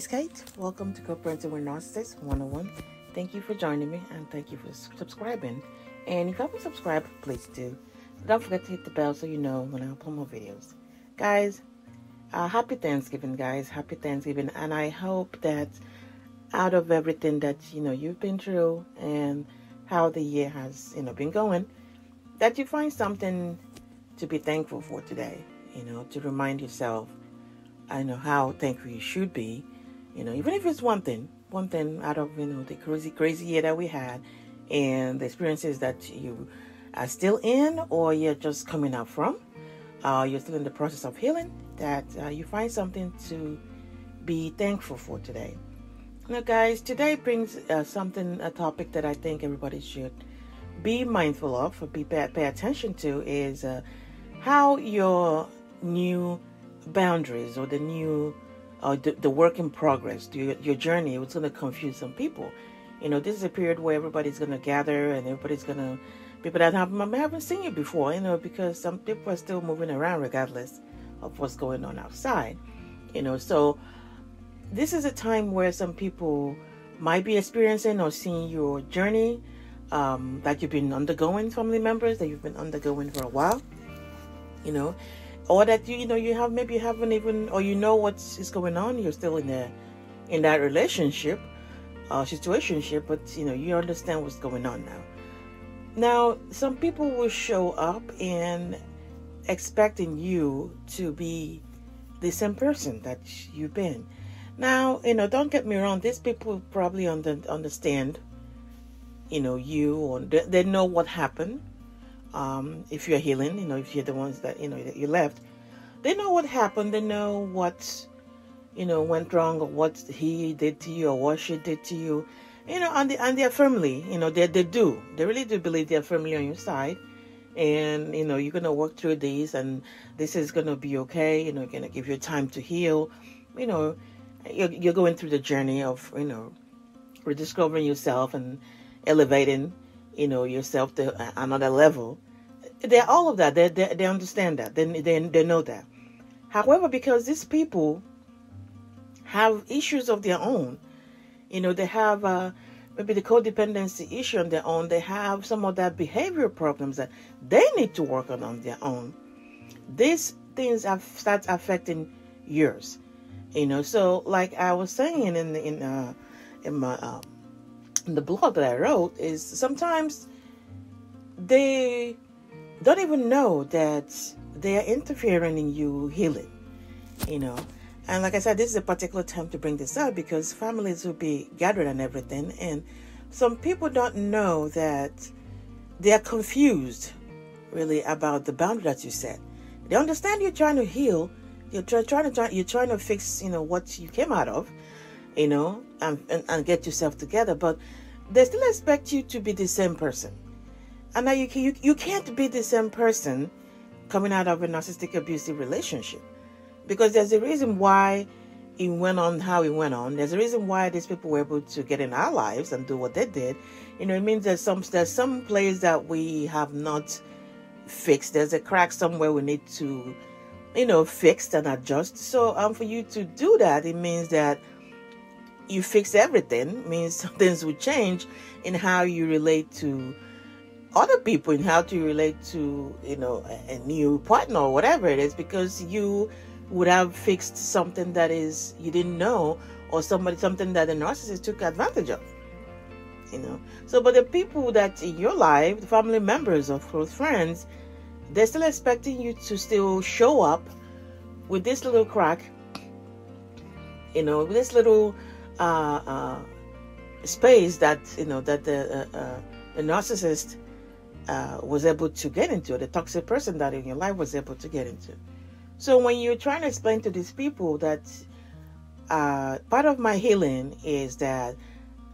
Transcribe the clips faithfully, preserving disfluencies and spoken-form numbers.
Ladies Kate, welcome to Co-parenting with a narcissist one oh one. Thank you for joining me and thank you for subscribing. And if you haven't subscribed, please do. Don't forget to hit the bell so you know when I upload more videos. Guys, uh, happy Thanksgiving, guys. Happy Thanksgiving. And I hope that out of everything that, you know, you've been through and how the year has, you know, been going, that you find something to be thankful for today, you know, to remind yourself, I know how thankful you should be, you know, even if it's one thing, one thing out of, you know, the crazy, crazy year that we had and the experiences that you are still in or you're just coming out from, uh, you're still in the process of healing, that uh, you find something to be thankful for today. Now, guys, today brings uh, something, a topic that I think everybody should be mindful of, or be pay, pay attention to, is uh, how your new boundaries or the new uh, the, the work in progress, your, your journey, it's going to confuse some people. You know, this is a period where everybody's going to gather and everybody's going to, people that haven't, haven't seen you before, you know, because some people are still moving around regardless of what's going on outside, you know. So this is a time where some people might be experiencing or seeing your journey um, that you've been undergoing, family members that you've been undergoing for a while, you know. Or that you you know you have maybe you haven't even, or you know what is going on. You're still in the in that relationship, uh, situationship, but you know you understand what's going on now. Now some people will show up and expecting you to be the same person that you've been. Now you know don't get me wrong. These people probably under, understand, you know you or they, they know what happened. Um, if you're healing, you know, if you're the ones that, you know, that you left, they know what happened. They know what, you know, went wrong or what he did to you or what she did to you, you know, and, the, and their family, you know, they, they do, they really do believe they're firmly on your side and, you know, you're going to work through these and this is going to be okay. You know, you're going to give you time to heal, you know, you're, you're going through the journey of, you know, rediscovering yourself and elevating you know, yourself to another level. They're all of that. They, they, they understand that. They, they, they know that. However, because these people have issues of their own, you know, they have uh, maybe the codependency issue on their own. They have some of that behavioral problems that they need to work on on their own. These things have, start affecting yours, you know. So, like I was saying in, in, uh, in my... Uh, the blog that I wrote is sometimes they don't even know that they are interfering in you healing, you know. And like I said, this is a particular time to bring this up because families will be gathered and everything, and some people don't know that they are confused really about the boundary that you set. They understand you're trying to heal, you're try, trying to try, you're trying to fix, you know, what you came out of, you know, and, and, and get yourself together, but they still expect you to be the same person. And now you, you, you can't be the same person coming out of a narcissistic abusive relationship because there's a reason why it went on how it went on. There's a reason why these people were able to get in our lives and do what they did. You know, it means there's some, there's some place that we have not fixed. There's a crack somewhere we need to, you know, fix and adjust. So um, for you to do that, it means that you fix everything, means things will change in how you relate to other people and how to relate to, you know, a, a new partner or whatever it is, because you would have fixed something that is you didn't know or somebody something that the narcissist took advantage of, you know. So, but the people that in your life, the family members or close friends, they're still expecting you to still show up with this little crack, you know, with this little Uh, uh, space that you know that the, uh, uh, the narcissist uh, was able to get into, the toxic person that in your life was able to get into. So when you're trying to explain to these people that uh, part of my healing is that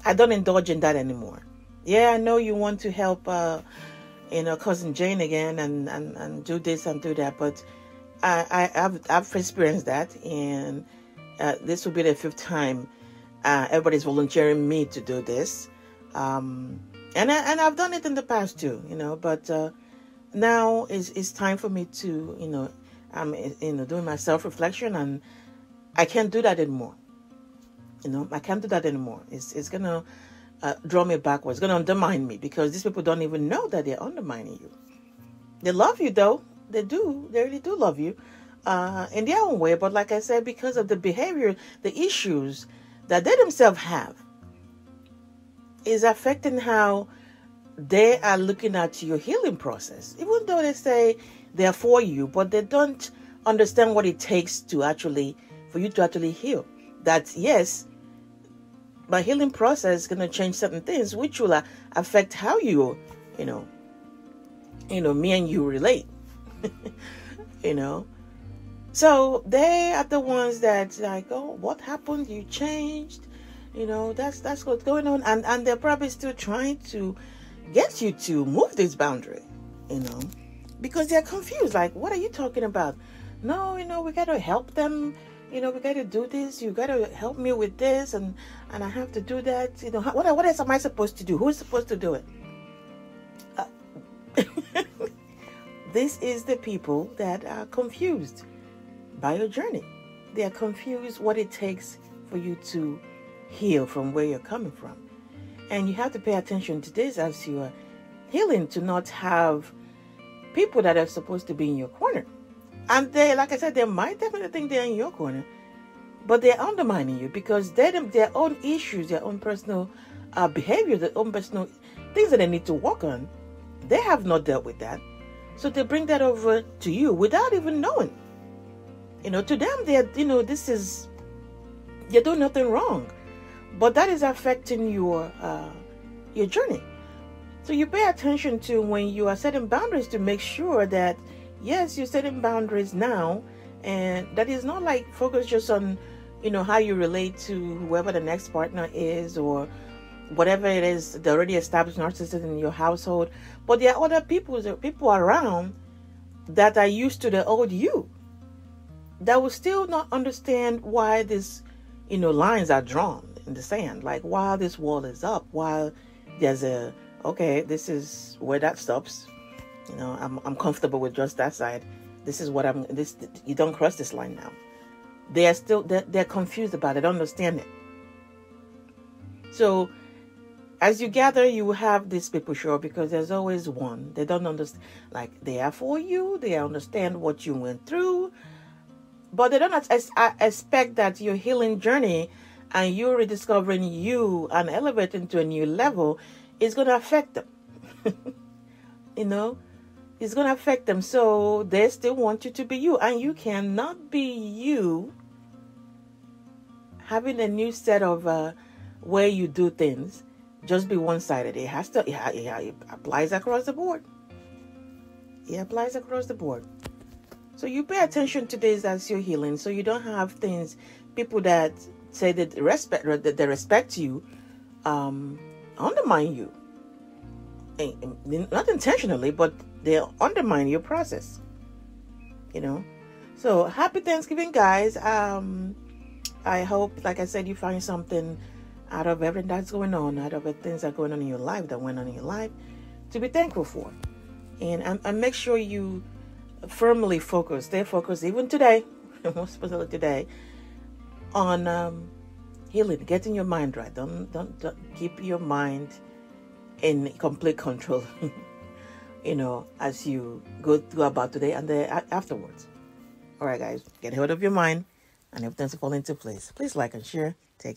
I don't indulge in that anymore. Yeah, I know you want to help, uh, you know, cousin Jane again and, and, and do this and do that, but I, I I've, I've experienced that, and uh, this will be the fifth time. Uh, everybody's volunteering me to do this, um, and I, and I've done it in the past too, you know. But uh, now is it's time for me to, you know, I'm you know doing my self reflection, and I can't do that anymore. You know, I can't do that anymore. It's, it's going to uh, draw me backwards. It's going to undermine me, because these people don't even know that they're undermining you. They love you, though. They do. They really do love you uh, in their own way. But like I said, because of the behavior, the issues that they themselves have is affecting how they are looking at your healing process. Even though they say they're for you, but they don't understand what it takes to actually, for you to actually heal. That, yes, my healing process is going to change certain things, which will uh, affect how you, you know, you know, me and you relate. You know, so they are the ones that like, oh, what happened? You changed. You know, that's that's what's going on, and and they're probably still trying to get you to move this boundary. You know, because they're confused. Like, what are you talking about? No, you know, we got to help them. You know, we got to do this. You got to help me with this, and and I have to do that. You know, what what else am I supposed to do? Who's supposed to do it? Uh, This is the people that are confused by your journey. They are confused what it takes for you to heal from where you're coming from. And you have to pay attention to this as you are healing, to not have people that are supposed to be in your corner. And they, like I said, they might definitely think they're in your corner, but they're undermining you because they, their own issues, their own personal uh, behavior, their own personal things that they need to work on, they have not dealt with that. So they bring that over to you without even knowing. You know, to them, they're, you know, this is, you're doing nothing wrong. But that is affecting your, uh, your journey. So you pay attention to when you are setting boundaries, to make sure that, yes, you're setting boundaries now. And that is not like focus just on, you know, how you relate to whoever the next partner is, or whatever it is, the already established narcissist in your household. But there are other people, there are people around that are used to the old you, that will still not understand why these, you know, lines are drawn in the sand. Like, while this wall is up, while there's a, okay, this is where that stops. You know, I'm I'm comfortable with just that side. This is what I'm. This, you don't cross this line now. They are still they're, they're confused about it. Don't understand it. So, as you gather, you will have these people show up, because there's always one. They don't understand. Like, they are for you. They understand what you went through. But they don't ex- expect that your healing journey and you rediscovering you and elevating to a new level is going to affect them. You know? It's going to affect them. So, they still want you to be you. And you cannot be you having a new set of uh, way you do things. Just be one-sided. It has to. It, it, it applies across the board. It applies across the board. So you pay attention to this as you're healing, so you don't have things, people that say that they respect that they respect you, um, undermine you. And not intentionally, but they undermine your process. You know. So happy Thanksgiving, guys. Um, I hope, like I said, you find something out of everything that's going on, out of the things that are going on in your life, that went on in your life, to be thankful for. And, and, and make sure you firmly focus, stay focused, even today, most especially today, on um, healing, getting your mind right. Don't, don't, don't keep your mind in complete control, you know, as you go through about today and the, afterwards. All right, guys, get hold of your mind, and everything's falling into place. Please like and share. Take care.